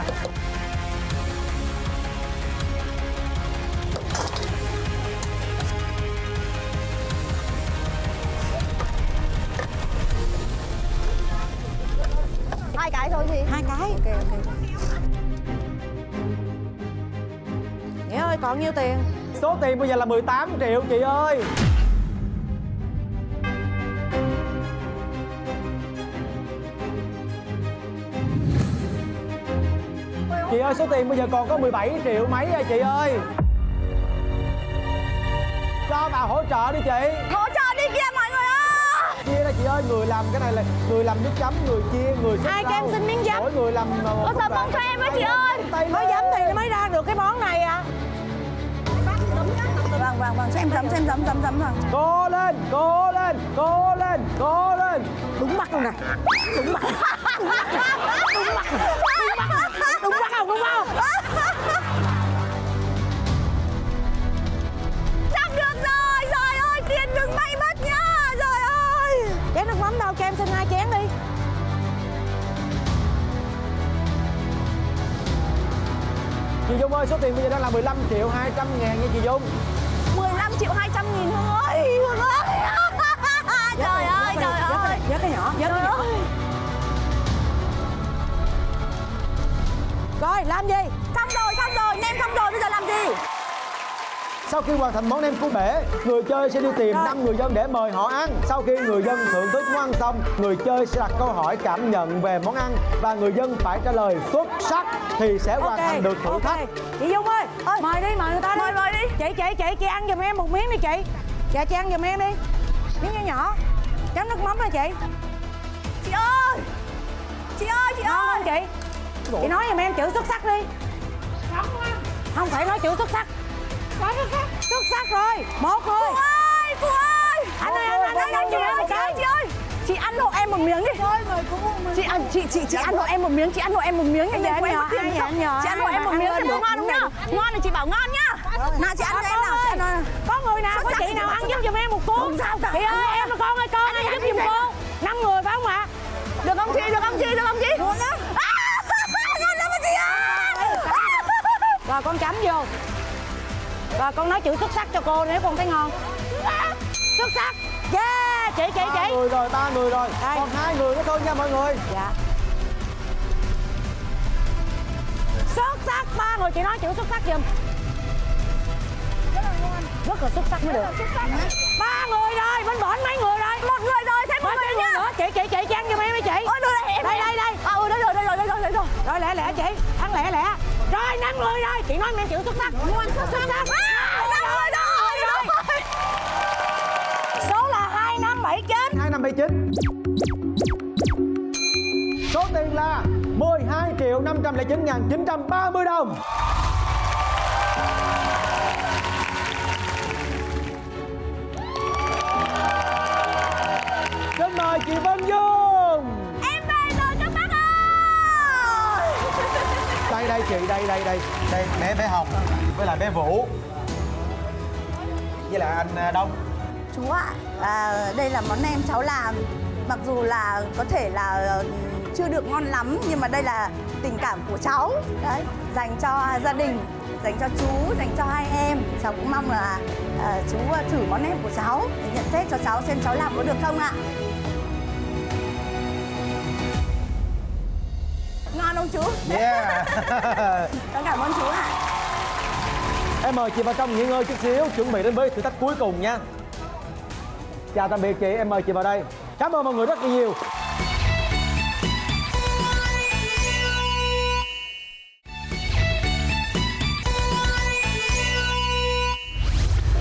Hai cái thôi chị. Hai cái. Ok, ok. Nghĩa ơi, còn nhiêu tiền? Số tiền bây giờ là mười tám triệu chị ơi. Chị ơi, số tiền bây giờ còn có mười bảy triệu mấy rồi chị ơi. Cho bà hỗ trợ đi chị. Hỗ trợ đi kia mọi người ơi. Chia ra chị ơi, người làm cái này là người làm nước chấm, người chia, người xếp. Ai cho em xin miếng giấm. Mỗi người làm một bà. Có cho em với chị ơi. Có giấm thì mới ra được cái món này à. Vâng, vâng, vâng, xem giấm, xem giấm, giấm, giấm rồi. Cố lên, cố lên, cố lên, cố lên. Đúng mặt không nè. Đúng mặt. Đúng mặt. Đúng mặt. Đúng bắt không, đúng không? Xong được rồi, rồi ơi, tiền đừng bay mất nhá, rồi ơi. Chén nước mắm đâu, cho em xin hai chén đi. Chị Dung ơi, số tiền bây giờ đang là mười lăm triệu hai trăm ngàn nha chị Dung. Mười lăm triệu hai trăm nghìn Hương ơi, Hương ơi. Trời ơi, trời ơi. Giấc cái nhỏ, giấc cái nhỏ. Rồi, làm gì? Xong Sau khi hoàn thành món nem cua bể, người chơi sẽ đi tìm năm người dân để mời họ ăn. Sau khi người dân thưởng thức món ăn xong, người chơi sẽ đặt câu hỏi cảm nhận về món ăn và người dân phải trả lời xuất sắc thì sẽ hoàn okay. thành được thử okay. thách. Chị Dung ơi, ơi, mời đi, mời người ta đi. Mời, mời đi. Chị, chị, chị, chị ăn giùm em một miếng đi chị. Dạ chị ăn giùm em đi. Miếng nhỏ nhỏ, chấm nước mắm nè chị. Chị ơi, chị ơi, chị Ngon ơi. Không chị? Chị nói giùm em chữ xuất sắc đi. Không, không. Không phải nói chữ xuất sắc. Có xuất sắc. Xuất sắc rồi, một người. Cô ơi, cô ơi. Anh ơi, anh ơi, anh chị ơi, chị ơi, chị ơi. Chị ăn hộ em một miếng đi. Rồi, mời cô. Chị ăn chị chị chị ăn hộ em một miếng, chị ăn hộ em một miếng nha. Em nhờ ai nhờ. Chị ăn hộ em một miếng thì ngon đúng không? Ngon thì chị bảo ngon nhá. Nào chị ăn cho em nào, chị ăn. Có người nào, có chị nào ăn giúp giùm em một cuốn. Chị ơi, em là con ơi, con ơi giúp giùm cô. Năm người phải không ạ? Được không chị? Được không chị? Được không chị? Ngon lắm. Ngon lắm chị ơi. Rồi con chấm vô. Rồi con nói chữ xuất sắc cho cô nếu con thấy ngon. Xuất sắc. Yeah, chị chị chị. Ba người rồi, ba người rồi. Đây. Còn hai người nữa thôi nha mọi người. Dạ. Xuất sắc, ba người chị nói chữ xuất sắc giùm. Rất là ngon. Rất là xuất sắc mới được. Ba người rồi, bên bển mấy người rồi? Một người rồi, thêm một người nữa. Nữa. Chị chị chị, chị ăn giùm em đi chị. Ôi, đây em. Đây đây đây. Ờ đây rồi, đây rồi, đây rồi, đây rồi. Rồi lẹ lẹ chị, ăn lẹ lẹ. Rồi năm người rồi, chị nói em chữ xuất sắc. Ngon, xuất sắc. năm người rồi, rồi. Số là hai năm bảy chín. hai năm bảy chín. Số tiền là mười hai triệu năm trăm lẻ chín nghìn chín trăm ba mươi đồng. Xin mời chị Vân Dung. Em về rồi các bác ơi. Đây đây chị, đây đây đây. Đây bé bé Hồng với lại bé Vũ. Với lại anh Đông. Chú ạ, à, đây là món nem cháu làm. Mặc dù là có thể là chưa được ngon lắm, nhưng mà đây là tình cảm của cháu. Đấy, dành cho gia đình, dành cho chú, dành cho hai em. Cháu cũng mong là à, chú thử món nem của cháu để nhận xét cho cháu xem cháu làm có được không ạ. Ngon không chú? Yeah. Cảm ơn chú ạ. Em mời chị vào trong nghỉ ngơi chút xíu, chuẩn bị đến với thử thách cuối cùng nha. Chào tạm biệt chị, em mời chị vào đây. Cảm ơn mọi người rất nhiều.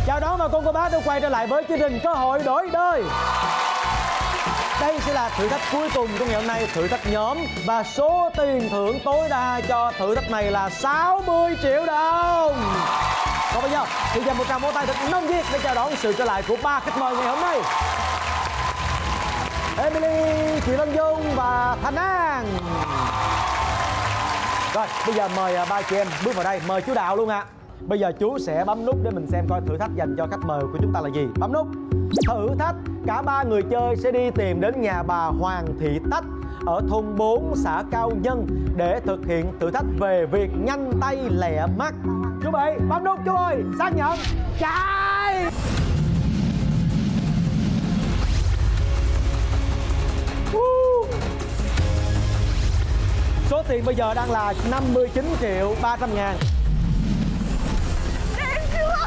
Chào đón và con cô bác đã quay trở lại với chương trình Cơ Hội Đổi Đời. Đây sẽ là thử thách cuối cùng của ngày hôm nay, thử thách nhóm. Và số tiền thưởng tối đa cho thử thách này là sáu mươi triệu đồng. Còn bây giờ thì dành một tràng vỗ tay thật nồng nhiệt để chào đón sự trở lại của ba khách mời ngày hôm nay: Emily, chị Vân Dung và Thành An. Rồi bây giờ mời ba chị em bước vào đây, mời chú Đạo luôn ạ. à. Bây giờ chú sẽ bấm nút để mình xem coi thử thách dành cho khách mời của chúng ta là gì. Bấm nút. Thử thách cả ba người chơi sẽ đi tìm đến nhà bà Hoàng Thị Tách ở thôn bốn xã Cao Nhân để thực hiện thử thách về việc nhanh tay lẹ mắt. Chú bị bấm nút chú ơi, xác nhận. Chạy. Uh. Số tiền bây giờ đang là năm mươi chín triệu ba trăm ngàn. Em chưa.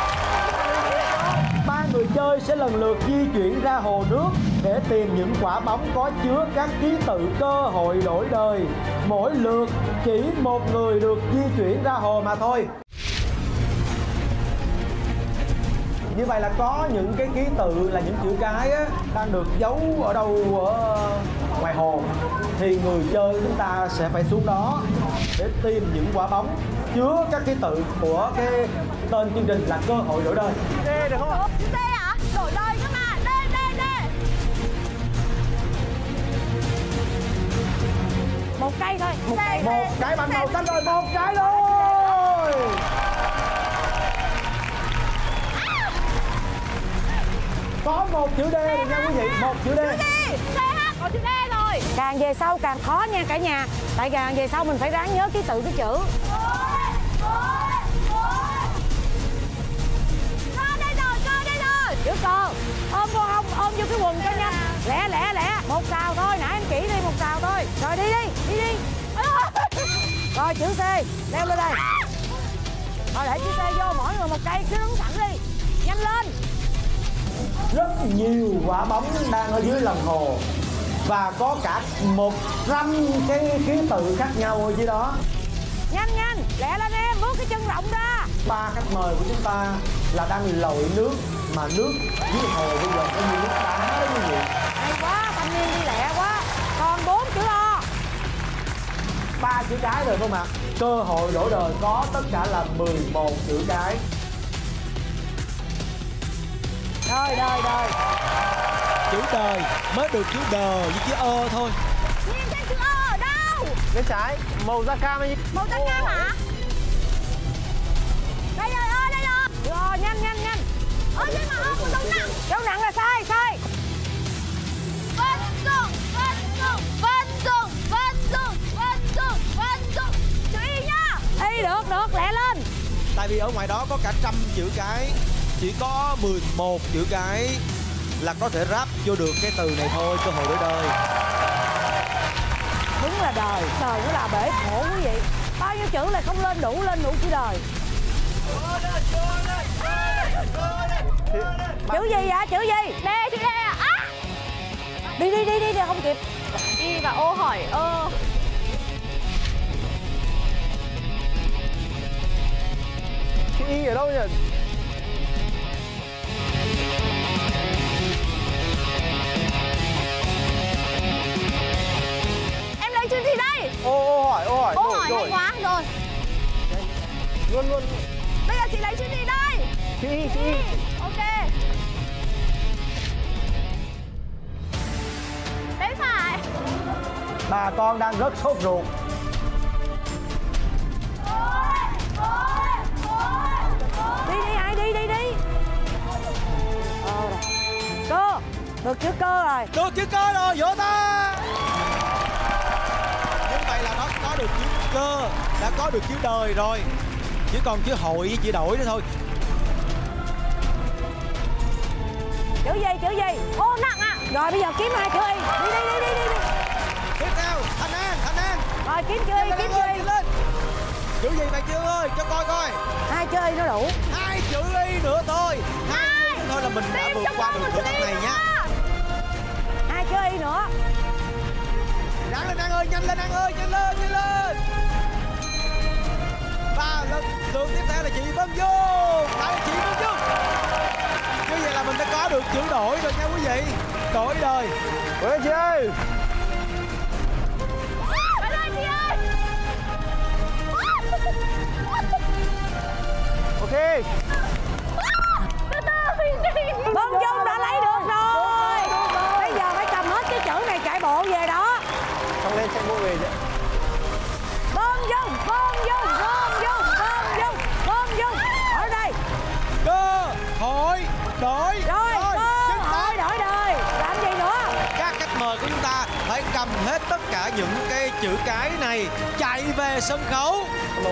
Ba người chơi sẽ lần lượt di chuyển ra hồ nước để tìm những quả bóng có chứa các ký tự cơ hội đổi đời. Mỗi lượt chỉ một người được di chuyển ra hồ mà thôi. Như vậy là có những cái ký tự là những chữ cái á, đang được giấu ở đâu ở ngoài hồ, thì người chơi chúng ta sẽ phải xuống đó để tìm những quả bóng chứa các ký tự của cái tên chương trình là Cơ Hội Đổi Đời. Đê được không ạ? Đê hả? Đổi đời cơ mà. Đê, đê, đê. Một cây thôi. Một, đê, một đê, cái bằng màu xanh rồi, một cái luôn. Có một chữ D rồi nha quý vị, một chữ D. Chữ D, có chữ D rồi. Càng về sau càng khó nha cả nhà. Tại càng về sau mình phải ráng nhớ ký tự cái chữ. rồi, chữ C leo lên đây. Rồi để chữ C vô, mỗi người một cây, cứ đứng sẵn đi, nhanh lên. Rất nhiều quả bóng đang ở dưới lòng hồ và có cả một trăm cái ký tự khác nhau ở dưới đó. Nhanh nhanh, lẹ lên em, bước cái chân rộng ra. Ba khách mời của chúng ta là đang lội nước, mà nước dưới hồ bây giờ có như nước đá đó quý vị. Hay quá, thanh niên đi lẹ quá. Còn bốn chữ O, ba chữ cái rồi không ạ? Cơ hội đổi đời có tất cả là mười một chữ cái. Đời đời đời, chữ đời mới được chữ đờ với chữ O thôi. Nhìn thấy chữ O ở đâu? Bên trái, màu da cam ấy. Màu da cam hả? Đây rồi, O đây rồi. Chữ O, nhanh nhanh nhanh. Ơ thế mà O cũng đấu nặng. Đấu nặng là sai, sai. Vân Dung, Vân Dung, Vân Dung, Vân Dung, Vân Dung, Vân Dung. Chữ Y nhá. Y được, được, lẹ lên. Tại vì ở ngoài đó có cả trăm chữ cái, chỉ có mười một chữ cái là có thể ráp vô được cái từ này thôi. Cơ hội đổi đời. Đúng là đời, đời nó là bể khổ quý vị. Bao nhiêu chữ là không lên đủ, lên đủ chữ đời. Chữ gì vậy? Chữ gì? D, chữ D à? À! Đi đi đi đi, không kịp. Đi và ô hỏi ơ. Chữ Y ở đâu nhỉ? Chuyện gì đây? Ô, ô hỏi, ô hỏi. Ô đổi, hỏi đổi. Hay quá, rồi. Luôn luôn. Bây giờ chị lấy chuyện gì đây? Chị, chị. chị. Ok. Đấy phải. Bà con đang rất sốt ruột. Ôi, ôi, ôi, ôi. Đi đi ai, đi đi đi. Ờ, cơ, được chữ cơ rồi. Được chữ cơ rồi, vỗ tay. Là nó có được chữ cơ, đã có được chữ đời rồi, chỉ còn chữ hội với chữ đổi nữa thôi. Chữ gì? Chữ gì? Ô nặng à. Rồi bây giờ kiếm hai chữ Y. Đi đi đi đi đi. Tiếp theo Thành An, Thành An. Rồi kiếm chữ Y, kiếm chữ Y lên. Chữ gì bạn chưa ơi? Cho coi coi. Hai chữ Y nó đủ. Hai chữ Y nữa thôi. Hai chữ thôi là mình đã vượt qua được thử thách này nha. Hai chữ Y nữa. Ráng lên An ơi, nhanh lên An ơi, nhanh lên, nhanh lên. Và lần lượt tiếp theo là chị Vân Dung. Tại chị Vân Dung. Như vậy là mình đã có được chữ đổi rồi nha quý vị. Đổi đời. Ủa chị ơi. Bạn ơi chị ơi. Ok. Từ từ. Vân Dung đã lấy được rồi. Bây giờ phải cầm hết cái chữ này chạy bộ về đó. Không lên xem mua về vậy. Vân Dung, Vân Dung, Vân Dung, Vân Dung, Vân Dung. Ở đây. Cơ hội đổi. Rồi, rồi. Cơ hội đổi đời. Làm gì nữa? Các khách mời của chúng ta phải cầm hết tất cả những cái chữ cái này chạy về sân khấu.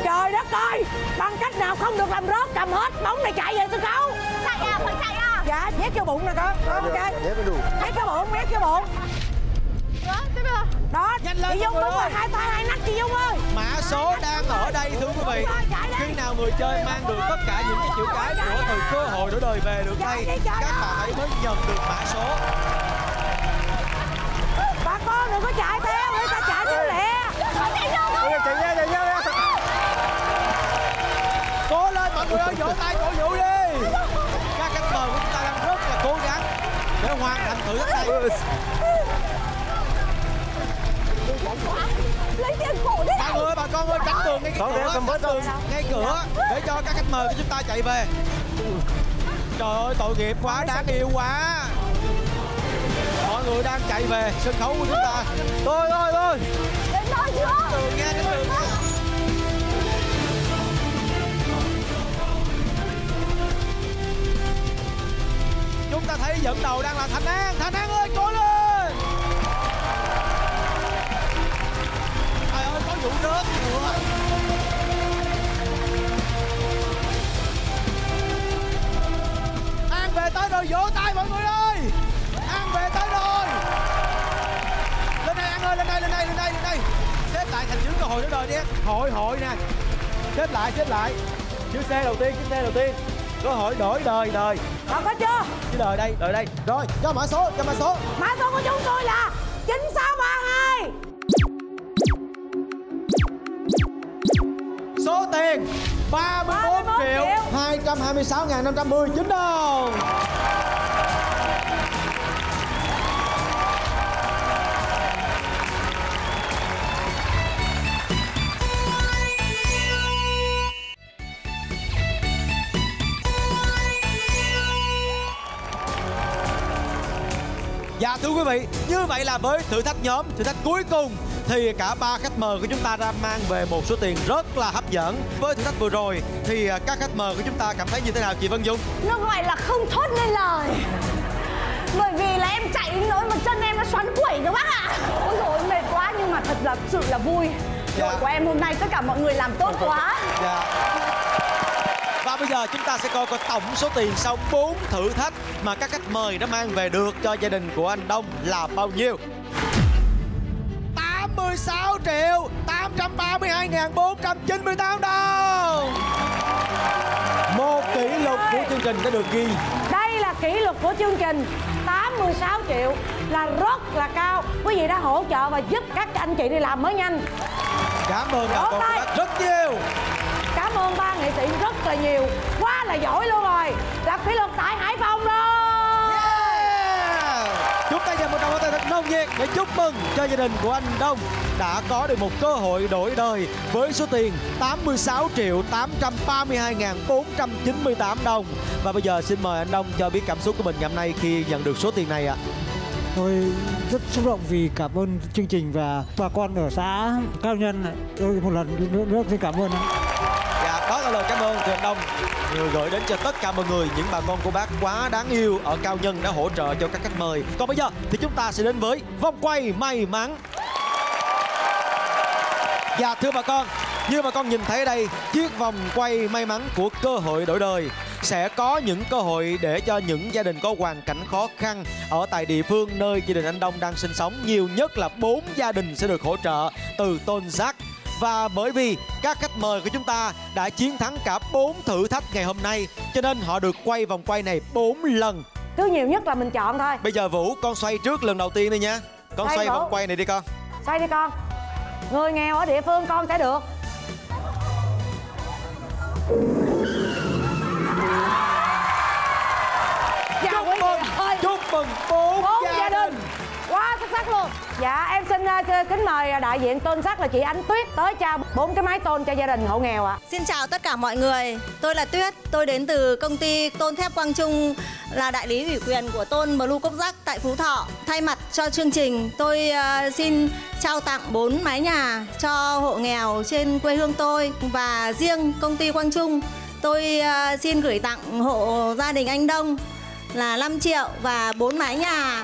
Trời đất ơi, bằng cách nào không được làm rớt, cầm hết bóng này chạy về sân khấu. Chạy à, phải chạy à. Dạ, nhét vô bụng nè con. Ok. Nhét vô bụng, nhét vô bụng, nhét vô bụng. Đó, nhanh lên chị Dung, đúng rồi, hai tay hai nách chị Dung ơi. Mã số đang ở đây thưa quý vị. Khi nào người chơi mang được tất cả những cái chữ cái của từ cơ hội đổi đời về được đây, các bạn hãy mới nhận được mã số. Bà con đừng có chạy theo, người ta chạy theo lẹ. Chạy nha, chạy nha. Cố lên mọi người ơi, vỗ tay cổ vũ đi. Các khách mời của chúng ta đang rất là cố gắng để hoàn thành thử thách này. Lấy tiền cổ đi. Mọi người, bà con ơi, cánh tường ngay cửa, cánh tường ngay cửa để cho các khách mời của chúng ta chạy về. Trời ơi, tội nghiệp quá, đáng yêu quá. Mọi người đang chạy về sân khấu của chúng ta. Thôi thôi thôi. Đến đó chưa? Nghe cánh tường. Chúng ta thấy dẫn đầu đang là Thành An. Thành An ơi, cố lên. Đủ nước nữa. An về tới rồi, vỗ tay mọi người ơi. An về tới rồi. Lên đây An ơi, lên đây, lên đây, lên đây, lên đây. Xếp lại thành chướng cơ hội nữa rồi nhé. Hội hội nè, xếp lại xếp lại. Chữ C đầu tiên, chữ C đầu tiên. Cơ hội đổi đời đời. Còn có chưa? Chữ đời đây, đời đây. Rồi, cho mã số, cho mã số. Mã số của chúng tôi là chín sáu ba hai. Số tiền ba mươi mốt triệu hai trăm hai mươi sáu nghìn năm trăm mười chín đồng. Dạ thưa quý vị, như vậy là với thử thách nhóm, thử thách cuối cùng thì cả ba khách mời của chúng ta đã mang về một số tiền rất là hấp dẫn. Với thử thách vừa rồi thì các khách mời của chúng ta cảm thấy như thế nào chị Vân Dung? Nó gọi là không thốt nên lời. Bởi vì là em chạy đến nỗi mà chân em nó xoắn quẩy các bác ạ. Ôi dồi ôi, mệt quá nhưng mà thật là sự là vui. Đội dạ. của em hôm nay tất cả mọi người làm tốt quá. Dạ. Và bây giờ chúng ta sẽ coi có tổng số tiền sau bốn thử thách mà các khách mời đã mang về được cho gia đình của anh Đông là bao nhiêu? tám mươi sáu triệu tám trăm ba mươi hai nghìn bốn trăm chín mươi tám đồng. Một kỷ lục của chương trình đã được ghi. Đây là kỷ lục của chương trình. Tám mươi sáu triệu là rất là cao. Quý vị đã hỗ trợ và giúp các anh chị đi làm mới nhanh. Cảm ơn bà con rất nhiều. Cảm ơn ba nghệ sĩ rất là nhiều. Quá là giỏi luôn rồi. Là kỷ lục tại Hải Phòng rồi. Yeah. Chúng ta dành một tràng pháo tay thật nồng nhiệt để chúc mừng cho gia đình của anh Đông đã có được một cơ hội đổi đời với số tiền tám mươi sáu triệu tám trăm ba mươi hai nghìn bốn trăm chín mươi tám đồng. Và bây giờ xin mời anh Đông cho biết cảm xúc của mình ngày hôm nay khi nhận được số tiền này ạ. À. Tôi rất xúc động vì cảm ơn chương trình và bà con ở xã Cao Nhân. Tôi một lần nữa xin cảm ơn. Đó là lời cảm ơn từ anh Đông, người gửi đến cho tất cả mọi người, những bà con của bác quá đáng yêu ở Cao Nhân đã hỗ trợ cho các khách mời. Còn bây giờ thì chúng ta sẽ đến với vòng quay may mắn. Và thưa bà con, như bà con nhìn thấy ở đây, chiếc vòng quay may mắn của cơ hội đổi đời sẽ có những cơ hội để cho những gia đình có hoàn cảnh khó khăn ở tại địa phương nơi gia đình anh Đông đang sinh sống. Nhiều nhất là bốn gia đình sẽ được hỗ trợ từ Tôn Zacs. Và bởi vì các khách mời của chúng ta đã chiến thắng cả bốn thử thách ngày hôm nay, cho nên họ được quay vòng quay này bốn lần. Cứ nhiều nhất là mình chọn thôi. Bây giờ Vũ, con xoay trước lần đầu tiên đi nha. Con xoay, xoay vòng quay này đi con. Xoay đi con. Người nghèo ở địa phương con sẽ được. Chào chúc, quý mừng, ơi. chúc mừng bốn gia, gia đình. đình. Quá xuất sắc luôn. Dạ em xin uh, kính mời đại diện Tôn Zacs là chị Ánh Tuyết tới trao bốn cái máy tôn cho gia đình hộ nghèo ạ. À. Xin chào tất cả mọi người, tôi là Tuyết, tôi đến từ công ty tôn thép Quang Trung, là đại lý ủy quyền của Tôn BlueScope Zacs tại Phú Thọ. Thay mặt cho chương trình, tôi uh, xin trao tặng bốn mái nhà cho hộ nghèo trên quê hương tôi, và riêng công ty Quang Trung, tôi uh, xin gửi tặng hộ gia đình anh Đông là năm triệu và bốn mái nhà.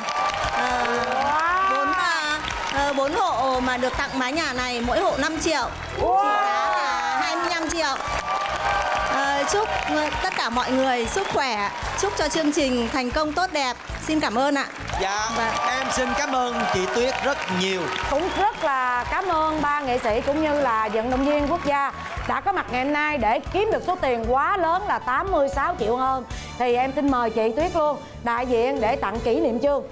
Bốn uh, wow. uh, hộ mà được tặng mái nhà này, mỗi hộ năm triệu, wow. trị giá là hai mươi lăm triệu. Uh, chúc uh, tất cả mọi người sức khỏe, chúc cho chương trình thành công tốt đẹp. Xin cảm ơn ạ. Dạ, và... em xin cảm ơn chị Tuyết rất nhiều. Cũng rất là cảm ơn ba nghệ sĩ cũng như là vận động viên quốc gia đã có mặt ngày hôm nay để kiếm được số tiền quá lớn là tám mươi sáu triệu hơn. Thì em xin mời chị Tuyết luôn, đại diện để tặng kỷ niệm chương.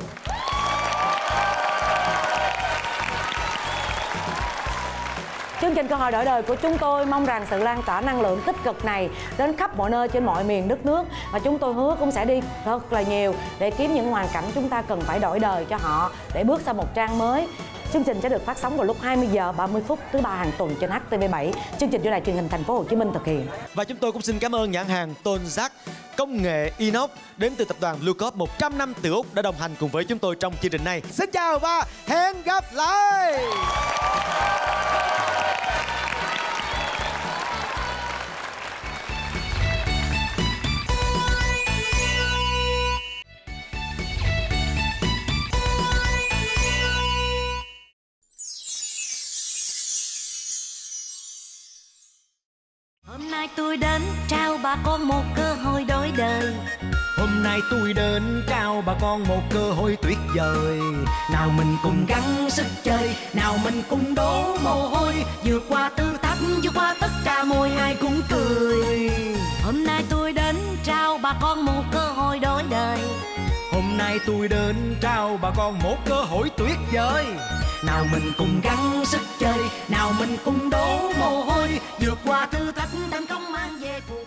Chương trình Cơ Hội Đổi Đời của chúng tôi mong rằng sự lan tỏa năng lượng tích cực này đến khắp mọi nơi trên mọi miền đất nước. Và chúng tôi hứa cũng sẽ đi thật là nhiều để kiếm những hoàn cảnh chúng ta cần phải đổi đời cho họ để bước sang một trang mới. Chương trình sẽ được phát sóng vào lúc hai mươi giờ ba mươi phút thứ ba hàng tuần trên H T V bảy. Chương trình do Đài Truyền hình Thành phố Hồ Chí Minh thực hiện. Và chúng tôi cũng xin cảm ơn nhãn hàng Tôn Zacs, công nghệ inox đến từ tập đoàn Bluecorp, một trăm năm từ Úc đã đồng hành cùng với chúng tôi trong chương trình này. Xin chào và hẹn gặp lại. Hôm nay tôi đến trao bà con một cơ hội đổi đời. Hôm nay tôi đến Cao bà con một cơ hội tuyệt vời. Nào mình cùng gắng sức chơi, nào mình cùng đổ mồ hôi, vượt qua tư thách, vượt qua tất cả môi ai cũng cười. Hôm nay tôi đến trao bà con một cơ hội đổi đời. Hôm nay tôi đến trao bà con một cơ hội tuyệt vời. Nào mình cùng gắng sức chơi, nào mình cùng đổ mồ hôi, vượt qua thử thách, thành công mang về cuộc.